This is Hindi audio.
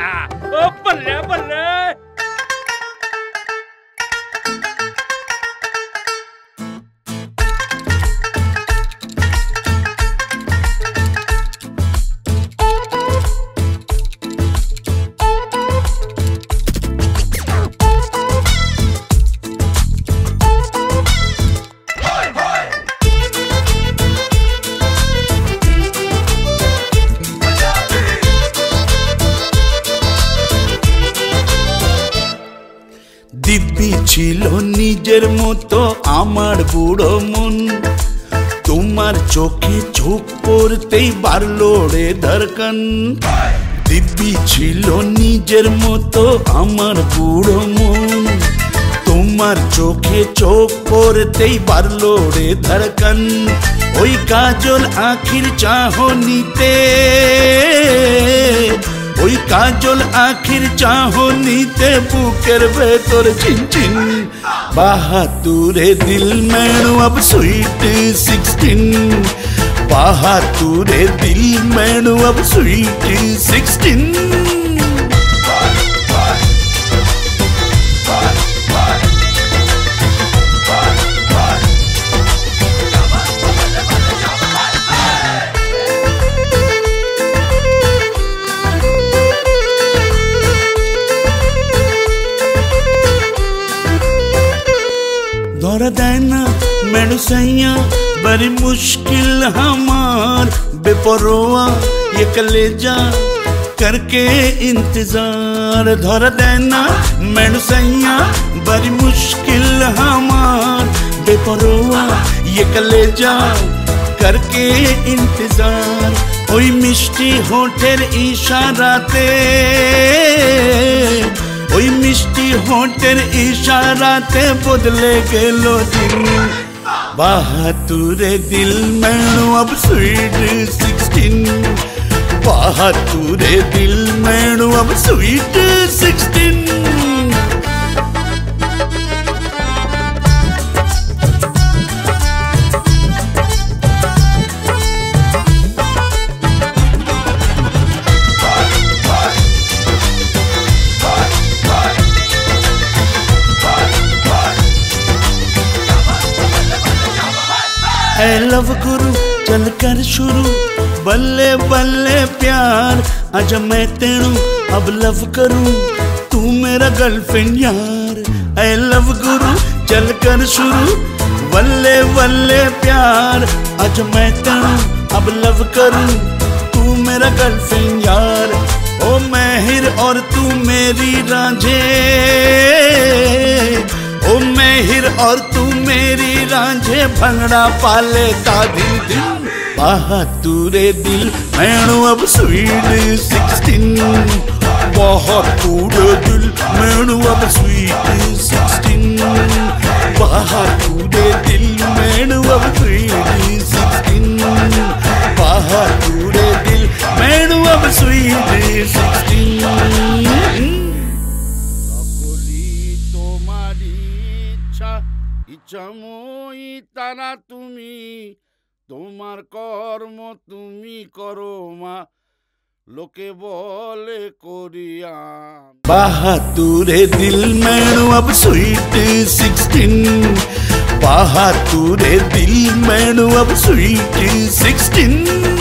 बल्ले बल्ले। दिव्य छिलो निजेर मतो आमार बुड़ो मन तुमार चोखे झोक पड़तेई बाड़लो रे धड़कन। दिव्य छिलो निजेर मतो आमार बुड़ो मन तुमार चोखे चोख पड़तेई बाड़लो रे धड़कन। ओई काजल आखिर चाहनीते ओई काजल आखिर चाहनीते बुकेर भेतर झिनझिन बहादुरे दिल मेनू अब स्वीट 16 बहादुरे दिल मेनू अब स्वीट 16। धरा देना मैनू सैया बड़ी मुश्किल हमार बेपरोआ ये कलेजा करके इंतजार। धरा देना मैनू सैया बड़ी मुश्किल हमार बेपरोआ ये कलेजा करके इंतजार। ओई मिष्टि होठेर इशाराते ओई मिष्टि होठेर इशाराते बदले गेलो दिन बहादुरे दिल मेनू अब स्वीट 16 बहादुरे दिल मेनू अब स्वीट 16। ऐ लव गुरु चल कर शुरू बल्ले बल्ले प्यार आजा मैं तेनू अब लव करूं तू मेरा गर्लफ्रेंड यार। ऐ लव गुरु चल कर शुरू बल्ले बल्ले प्यार आजा मैं तेनू अब लव करूं तू मेरा गर्लफ्रेंड यार। ओ महिर और तू मेरी रांझे ओ महिर और तू मेरी रांझे भंगड़ा पाले काधी दिन बहादुरे दिल मैनू अब स्वीट 16 बहादुरे दिल मैनू अब स्वीट 16 बहादुरे दिल मैनू अब स्वीट 16 बहादुरे दिल मैनू अब स्वीट 16। ताना तुमी तोमार कर्म तुमी करो मा लोके बोले कोरिया बहादुरे दिल मेनू अब स्वीट 16 बहादुरे दिल मेनू अब स्वीट 16।